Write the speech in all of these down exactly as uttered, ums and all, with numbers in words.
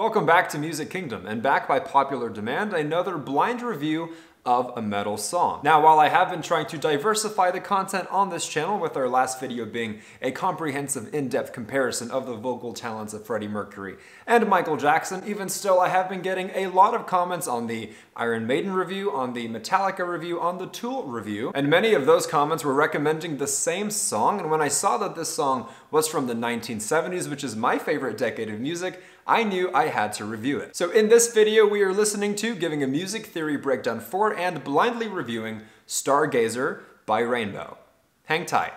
Welcome back to Music Kingdom, and back by popular demand, another blind review of a metal song. Now, while I have been trying to diversify the content on this channel, with our last video being a comprehensive in-depth comparison of the vocal talents of Freddie Mercury and Michael Jackson, even still I have been getting a lot of comments on the Iron Maiden review, on the Metallica review, on the Tool review, and many of those comments were recommending the same song. And when I saw that this song was from the nineteen seventies, which is my favorite decade of music, I knew I had to review it. So in this video, we are listening to, giving a music theory breakdown for, and blindly reviewing Stargazer by Rainbow. Hang tight.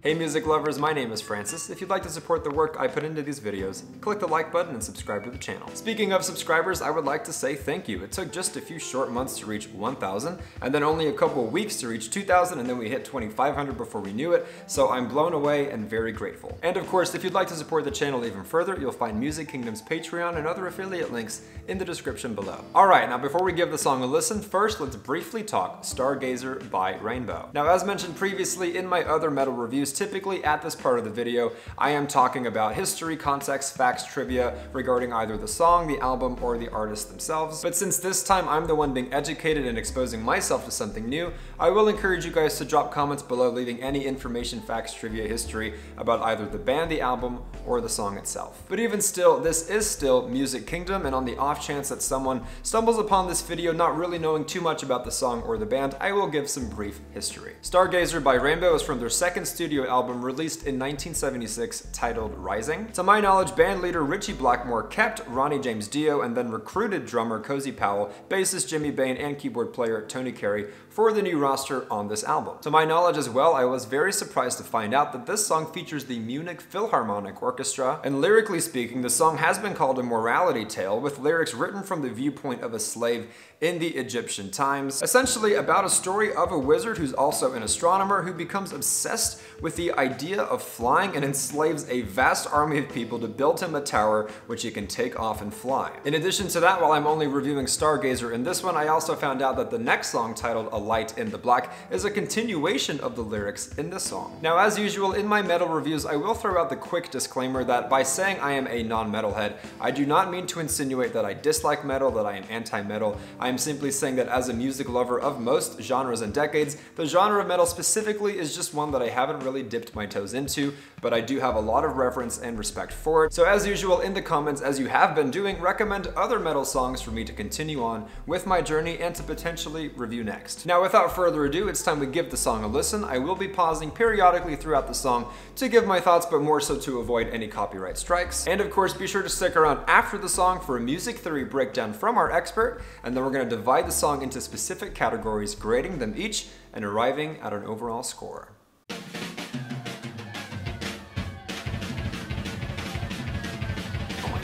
Hey music lovers, my name is Francis. If you'd like to support the work I put into these videos, click the like button and subscribe to the channel. Speaking of subscribers, I would like to say thank you. It took just a few short months to reach one thousand, and then only a couple weeks to reach two thousand, and then we hit twenty-five hundred before we knew it, so I'm blown away and very grateful. And of course, if you'd like to support the channel even further, you'll find Music Kingdom's Patreon and other affiliate links in the description below. Alright, now before we give the song a listen, first let's briefly talk Stargazer by Rainbow. Now as mentioned previously in my other metal reviews, typically at this part of the video, I am talking about history, context, facts, trivia regarding either the song, the album, or the artist themselves. But since this time I'm the one being educated and exposing myself to something new, I will encourage you guys to drop comments below leaving any information, facts, trivia, history about either the band, the album, or the song itself. But even still, this is still Music Kingdom, and on the off chance that someone stumbles upon this video not really knowing too much about the song or the band, I will give some brief history. Stargazer by Rainbow is from their second studio album released in nineteen seventy-six titled Rising. To my knowledge, band leader Richie Blackmore kept Ronnie James Dio and then recruited drummer Cozy Powell, bassist Jimmy Bain, and keyboard player Tony Carey for the new roster on this album. To my knowledge as well, I was very surprised to find out that this song features the Munich Philharmonic Orchestra, and lyrically speaking, the song has been called a morality tale, with lyrics written from the viewpoint of a slave in the Egyptian times, essentially about a story of a wizard who's also an astronomer who becomes obsessed with the idea of flying and enslaves a vast army of people to build him a tower which he can take off and fly. In addition to that, while I'm only reviewing Stargazer in this one, I also found out that the next song, titled A Light in the Black, is a continuation of the lyrics in this song. Now as usual, in my metal reviews, I will throw out the quick disclaimer that by saying I am a non-metalhead, I do not mean to insinuate that I dislike metal, that I am anti-metal. I am simply saying that as a music lover of most genres and decades, the genre of metal specifically is just one that I haven't really Really dipped my toes into, but I do have a lot of reverence and respect for it. So as usual, in the comments, as you have been doing, recommend other metal songs for me to continue on with my journey and to potentially review next. Now without further ado, it's time we give the song a listen. I will be pausing periodically throughout the song to give my thoughts, but more so to avoid any copyright strikes. And of course, be sure to stick around after the song for a music theory breakdown from our expert, and then we're going to divide the song into specific categories, grading them each and arriving at an overall score.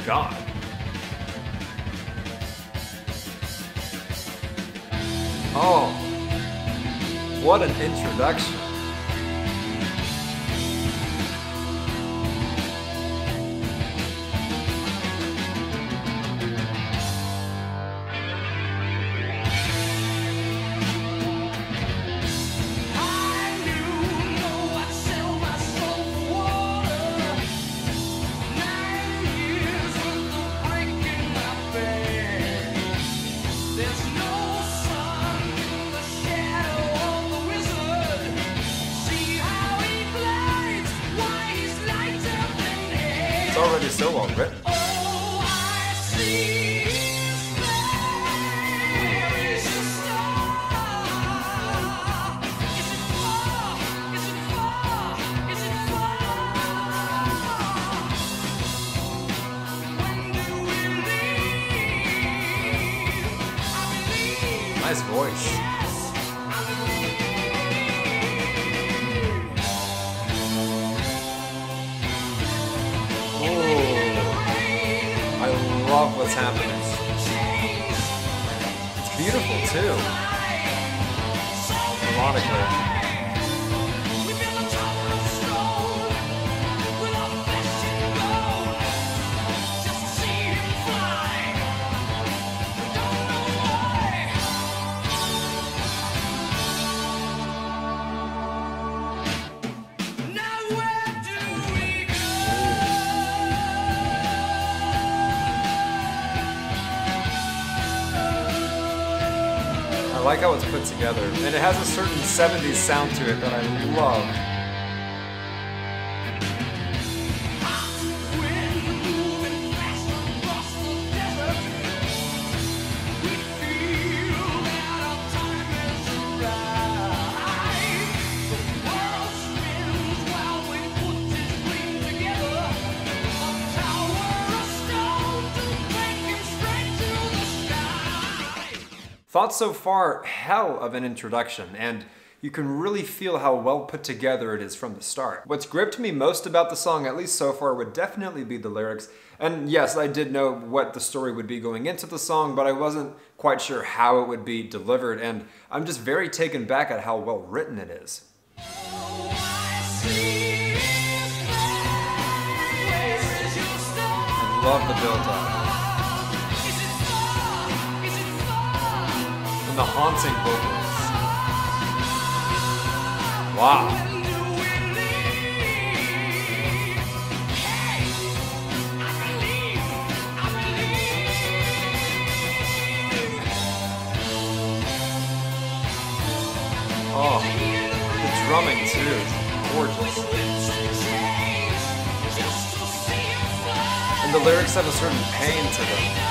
God. Oh, what an introduction. It's already so well written. Oh, I see there is a star. Is it far? Is it far? Is it far? When do we leave? I believe. Nice voice. I love what's happening. It's beautiful too. Melodically. like how it's put together, and it has a certain seventies sound to it that I love. Thoughts so far, hell of an introduction, and you can really feel how well put together it is from the start. What's gripped me most about the song, at least so far, would definitely be the lyrics. And yes, I did know what the story would be going into the song, but I wasn't quite sure how it would be delivered, and I'm just very taken back at how well written it is. I love the build-up. The haunting vocals. Wow. Oh, the drumming too is gorgeous. And the lyrics have a certain pain to them.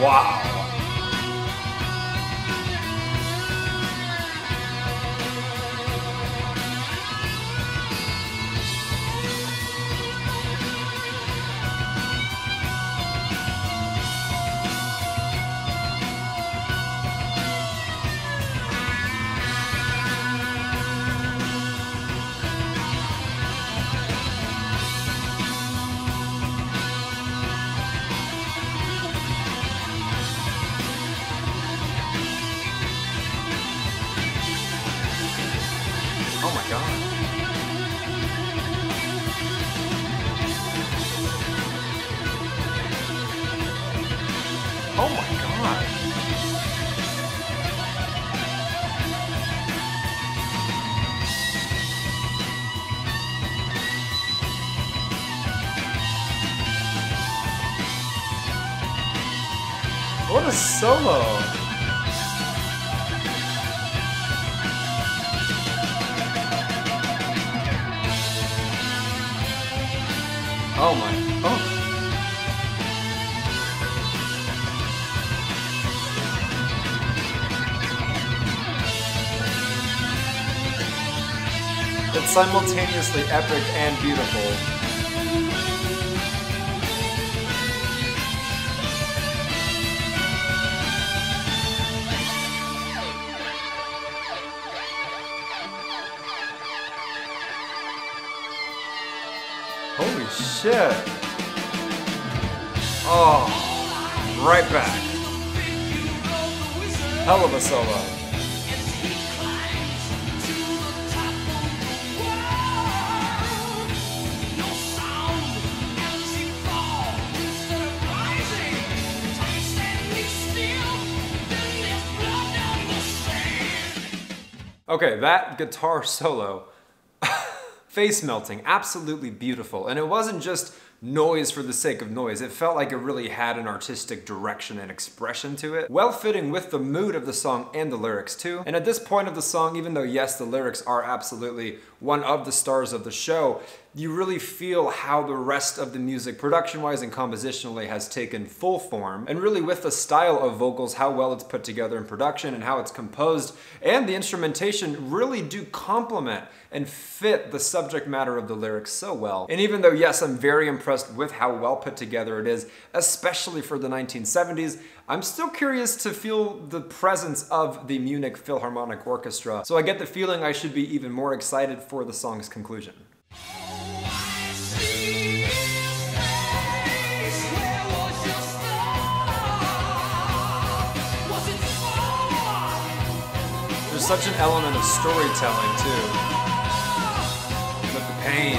Wow. Oh my God. What a solo. Oh my, oh. Simultaneously epic and beautiful. Holy shit. Oh, right back. Hell of a solo. Okay, that guitar solo, face melting, absolutely beautiful. And it wasn't just noise for the sake of noise. It felt like it really had an artistic direction and expression to it, well fitting with the mood of the song and the lyrics too. And at this point of the song, even though yes, the lyrics are absolutely one of the stars of the show, you really feel how the rest of the music, production-wise and compositionally, has taken full form, and really with the style of vocals, how well it's put together in production and how it's composed, and the instrumentation really do complement and fit the subject matter of the lyrics so well. And even though, yes, I'm very impressed with how well put together it is, especially for the nineteen seventies, I'm still curious to feel the presence of the Munich Philharmonic Orchestra, so I get the feeling I should be even more excited for the song's conclusion. There's such an element of storytelling too. pain.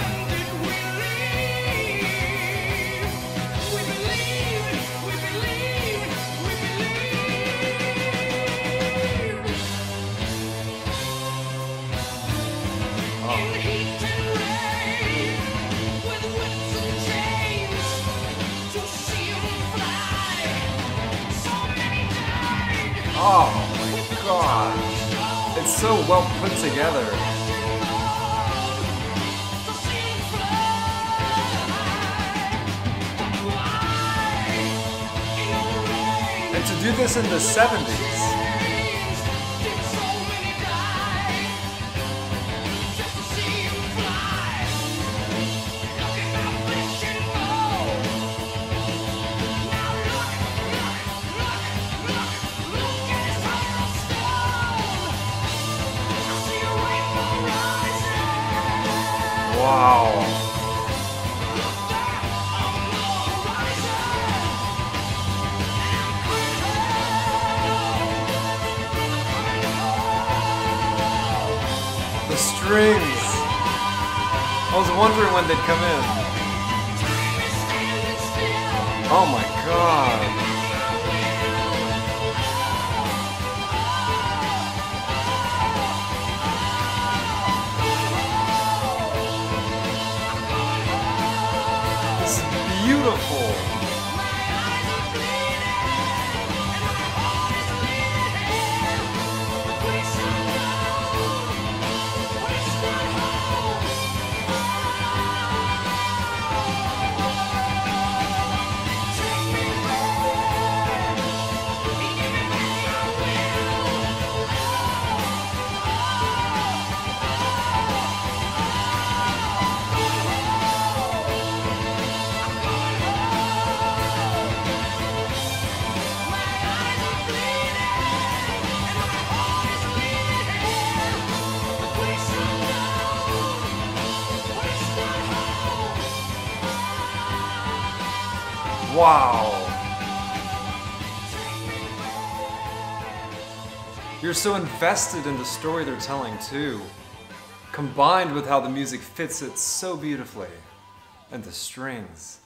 Oh my god, it's so well put together. And to do this in the seventies. Wow. The strings. I was wondering when they'd come in. Oh my god. Wow. You're so invested in the story they're telling too, combined with how the music fits it so beautifully. And the strings.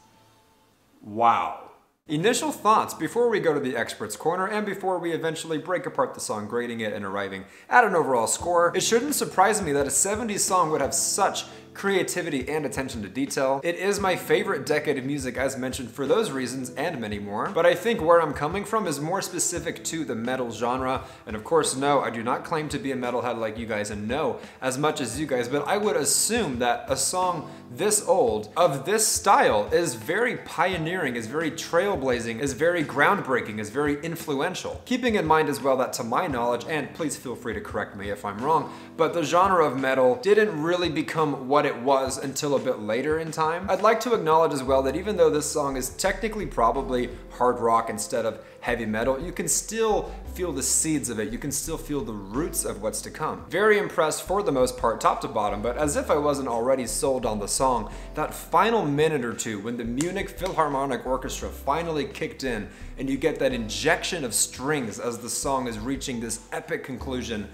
Wow. Initial thoughts before we go to the Experts Corner and before we eventually break apart the song, grading it and arriving at an overall score. It shouldn't surprise me that a seventies song would have such creativity and attention to detail. It is my favorite decade of music, as mentioned, for those reasons and many more, but I think where I'm coming from is more specific to the metal genre. And of course, no, I do not claim to be a metalhead like you guys and know as much as you guys, but I would assume that a song this old, of this style, is very pioneering, is very trailblazing, is very groundbreaking, is very influential. Keeping in mind as well that, to my knowledge, and please feel free to correct me if I'm wrong, but the genre of metal didn't really become what it was until a bit later in time. I'd like to acknowledge as well that even though this song is technically probably hard rock instead of heavy metal, you can still feel the seeds of it. You can still feel the roots of what's to come. Very impressed for the most part, top to bottom, but as if I wasn't already sold on the song, that final minute or two when the Munich Philharmonic Orchestra finally kicked in and you get that injection of strings as the song is reaching this epic conclusion,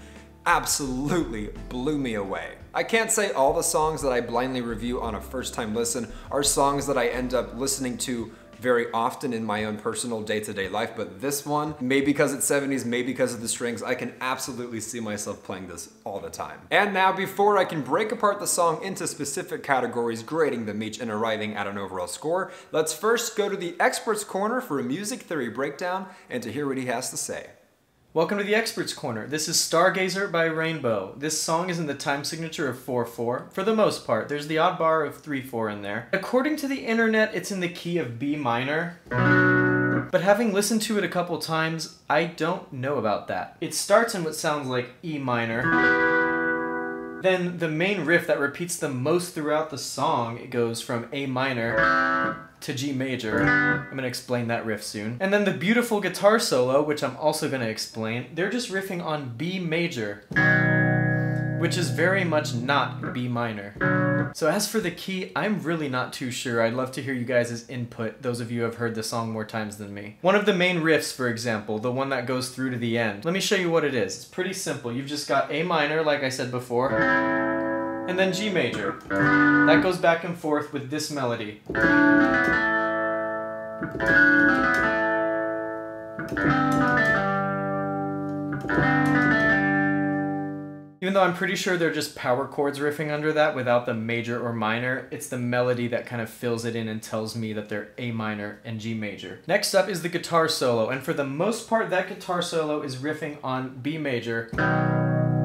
absolutely blew me away. I can't say all the songs that I blindly review on a first-time listen are songs that I end up listening to very often in my own personal day-to-day life, but this one, maybe because it's seventies, maybe because of the strings, I can absolutely see myself playing this all the time. And now, before I can break apart the song into specific categories, grading them each and arriving at an overall score, let's first go to the Expert's Corner for a music theory breakdown and to hear what he has to say. Welcome to the Experts Corner. This is Stargazer by Rainbow. This song is in the time signature of four four. For the most part, there's the odd bar of three four in there. According to the internet, it's in the key of B minor. But having listened to it a couple times, I don't know about that. It starts in what sounds like E minor. Then the main riff that repeats the most throughout the song, it goes from A minor to G major. I'm going to explain that riff soon. And then the beautiful guitar solo, which I'm also going to explain, they're just riffing on B major, which is very much not B minor. So as for the key, I'm really not too sure. I'd love to hear you guys' input, those of you who have heard the song more times than me. One of the main riffs, for example, the one that goes through to the end. Let me show you what it is. It's pretty simple. You've just got A minor, like I said before, and then G major. That goes back and forth with this melody. Even though I'm pretty sure they're just power chords riffing under that without the major or minor, it's the melody that kind of fills it in and tells me that they're A minor and G major. Next up is the guitar solo, and for the most part that guitar solo is riffing on B major,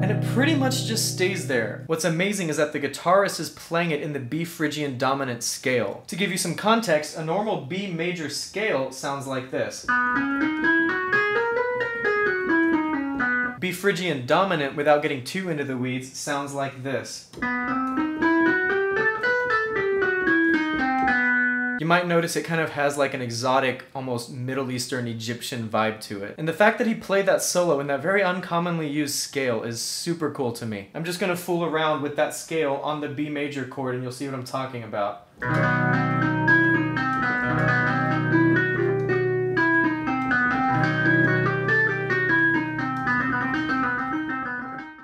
and it pretty much just stays there. What's amazing is that the guitarist is playing it in the B phrygian dominant scale. To give you some context, a normal B major scale sounds like this. B phrygian dominant, without getting too into the weeds, sounds like this. You might notice it kind of has like an exotic, almost Middle Eastern Egyptian vibe to it. And the fact that he played that solo in that very uncommonly used scale is super cool to me. I'm just gonna fool around with that scale on the B major chord and you'll see what I'm talking about.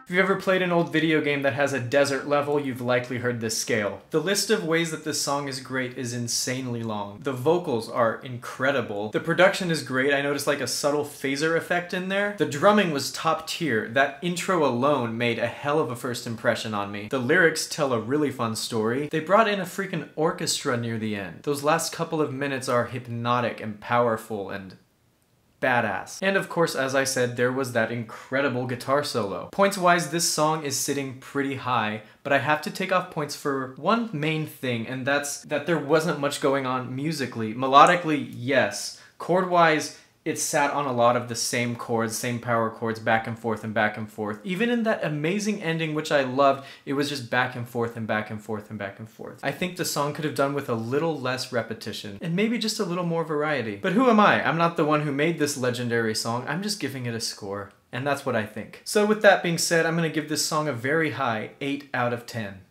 If you've ever played an old video game that has a desert level, you've likely heard this scale. The list of ways that this song is great is insanely long. The vocals are incredible. The production is great. I noticed like a subtle phaser effect in there. The drumming was top tier. That intro alone made a hell of a first impression on me. The lyrics tell a really fun story. They brought in a freaking orchestra near the end. Those last couple of minutes are hypnotic and powerful and badass. And of course, as I said, there was that incredible guitar solo. Points-wise, this song is sitting pretty high, but I have to take off points for one main thing, and that's that there wasn't much going on musically. Melodically, yes. Chord-wise, it sat on a lot of the same chords, same power chords, back and forth and back and forth. Even in that amazing ending, which I loved, it was just back and forth and back and forth and back and forth. I think the song could have done with a little less repetition and maybe just a little more variety. But who am I? I'm not the one who made this legendary song. I'm just giving it a score, and that's what I think. So with that being said, I'm gonna give this song a very high eight out of ten.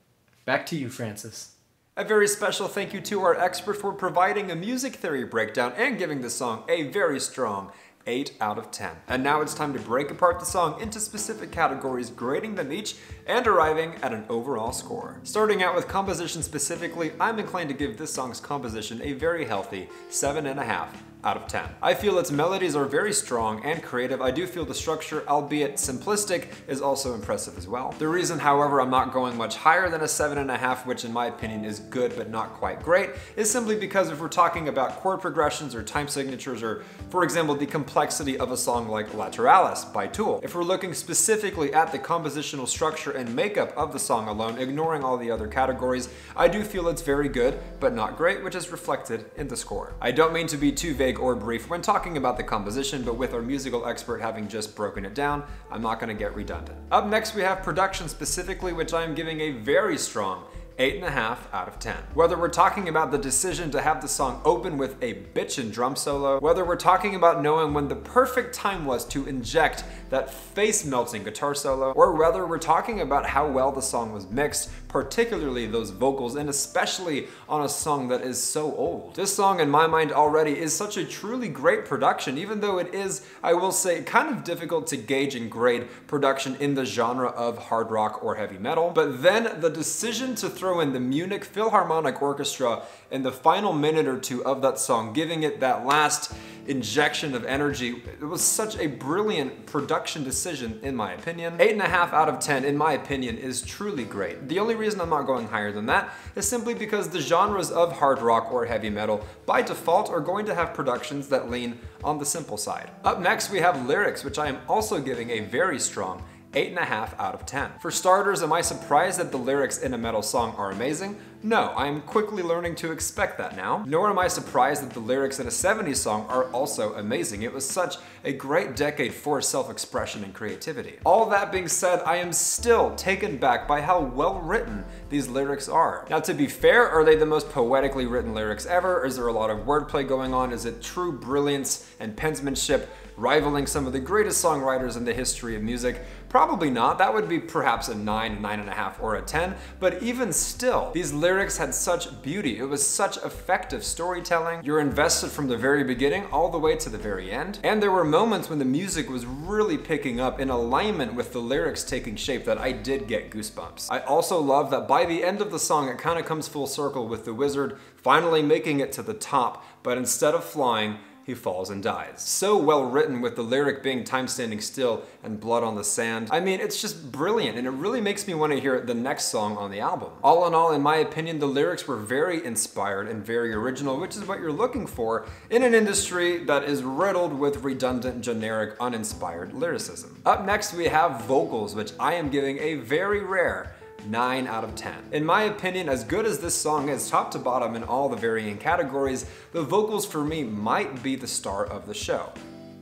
Back to you, Francis. A very special thank you to our expert for providing a music theory breakdown and giving the song a very strong eight out of ten. And now it's time to break apart the song into specific categories, grading them each, and arriving at an overall score. Starting out with composition specifically, I'm inclined to give this song's composition a very healthy seven and a half out of ten. I feel its melodies are very strong and creative. I do feel the structure, albeit simplistic, is also impressive as well. The reason, however, I'm not going much higher than a seven and a half, which in my opinion is good but not quite great, is simply because if we're talking about chord progressions or time signatures or, for example, the complexity of a song like Lateralis by Tool. If we're looking specifically at the compositional structure and makeup of the song alone, ignoring all the other categories, I do feel it's very good but not great, which is reflected in the score. I don't mean to be too vague or brief when talking about the composition, but with our musical expert having just broken it down, I'm not going to get redundant. Up next we have production specifically, which I am giving a very strong eight and a half out of ten. Whether we're talking about the decision to have the song open with a bitchin' drum solo, whether we're talking about knowing when the perfect time was to inject that face-melting guitar solo, or whether we're talking about how well the song was mixed, particularly those vocals, and especially on a song that is so old. This song, in my mind already, is such a truly great production, even though it is, I will say, kind of difficult to gauge and grade production in the genre of hard rock or heavy metal. But then the decision to throw Throw in the Munich Philharmonic Orchestra in the final minute or two of that song, giving it that last injection of energy. It was such a brilliant production decision, in my opinion. Eight and a half out of ten, in my opinion, is truly great. The only reason I'm not going higher than that is simply because the genres of hard rock or heavy metal, by default, are going to have productions that lean on the simple side. Up next, we have lyrics, which I am also giving a very strong eight and a half out of ten. For starters, am I surprised that the lyrics in a metal song are amazing? No, I'm quickly learning to expect that now. Nor am I surprised that the lyrics in a seventies song are also amazing. It was such a great decade for self-expression and creativity. All that being said, I am still taken back by how well written these lyrics are. Now, to be fair, are they the most poetically written lyrics ever? Is there a lot of wordplay going on? Is it true brilliance and penmanship rivaling some of the greatest songwriters in the history of music? Probably not. That would be perhaps a nine, nine and a half, or a ten. But even still, these lyrics had such beauty. It was such effective storytelling. You're invested from the very beginning all the way to the very end. And there were moments when the music was really picking up in alignment with the lyrics taking shape that I did get goosebumps. I also love that by the end of the song, it kind of comes full circle with the wizard finally making it to the top, but instead of flying, he falls and dies. So well written, with the lyric being time standing still and blood on the sand. I mean, it's just brilliant, and it really makes me want to hear the next song on the album. All in all, in my opinion, the lyrics were very inspired and very original, which is what you're looking for in an industry that is riddled with redundant, generic, uninspired lyricism. Up next, we have vocals, which I am giving a very rare nine out of ten. In my opinion, as good as this song is top to bottom in all the varying categories, the vocals for me might be the star of the show,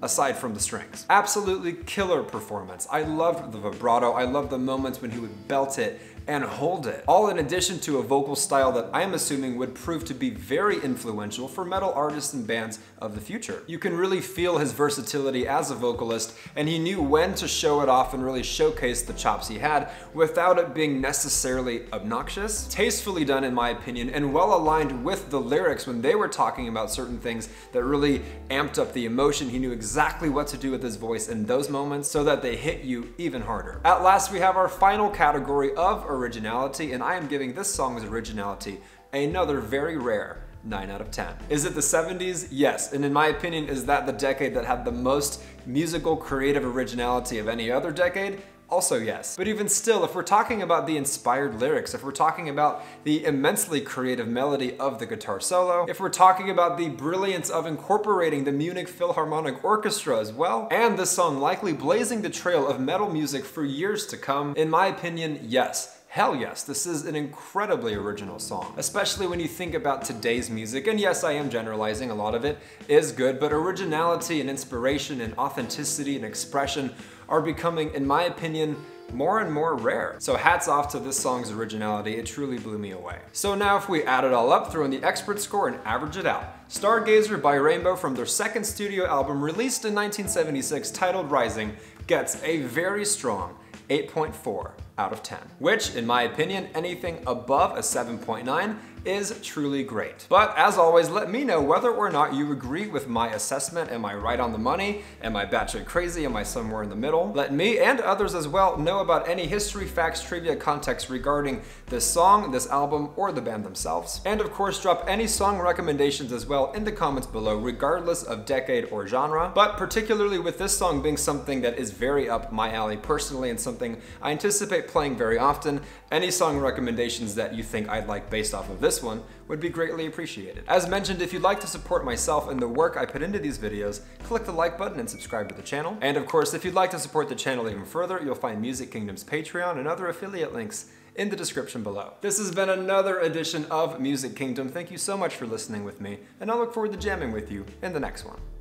aside from the strings. Absolutely killer performance. I loved the vibrato. I loved the moments when he would belt it and hold it. All in addition to a vocal style that I'm assuming would prove to be very influential for metal artists and bands of the future. You can really feel his versatility as a vocalist, and he knew when to show it off and really showcase the chops he had without it being necessarily obnoxious. Tastefully done, in my opinion, and well aligned with the lyrics when they were talking about certain things that really amped up the emotion. He knew exactly what to do with his voice in those moments so that they hit you even harder. At last, we have our final category of originality, and I am giving this song's originality another very rare nine out of ten. Is it the seventies? Yes, and in my opinion, is that the decade that had the most musical creative originality of any other decade? Also yes. But even still, if we're talking about the inspired lyrics, if we're talking about the immensely creative melody of the guitar solo, if we're talking about the brilliance of incorporating the Munich Philharmonic Orchestra as well, and this song likely blazing the trail of metal music for years to come, in my opinion, yes. Hell yes, this is an incredibly original song, especially when you think about today's music. And yes, I am generalizing, a lot of it is good, but originality and inspiration and authenticity and expression are becoming, in my opinion, more and more rare. So hats off to this song's originality. It truly blew me away. So now if we add it all up, throw in the expert score and average it out. Stargazer by Rainbow, from their second studio album released in nineteen seventy-six titled Rising, gets a very strong eight point four out of ten, which, in my opinion, anything above a seven point nine is truly great. But as always, let me know whether or not you agree with my assessment. Am I right on the money? Am I batshit crazy? Am I somewhere in the middle? Let me and others as well know about any history, facts, trivia, context regarding this song, this album, or the band themselves. And of course, drop any song recommendations as well in the comments below, regardless of decade or genre. But particularly with this song being something that is very up my alley personally, and something I anticipate playing very often, any song recommendations that you think I'd like based off of this one would be greatly appreciated. As mentioned, if you'd like to support myself and the work I put into these videos, click the like button and subscribe to the channel. And of course, if you'd like to support the channel even further, you'll find Music Kingdom's Patreon and other affiliate links in the description below. This has been another edition of Music Kingdom. Thank you so much for listening with me, and I look forward to jamming with you in the next one.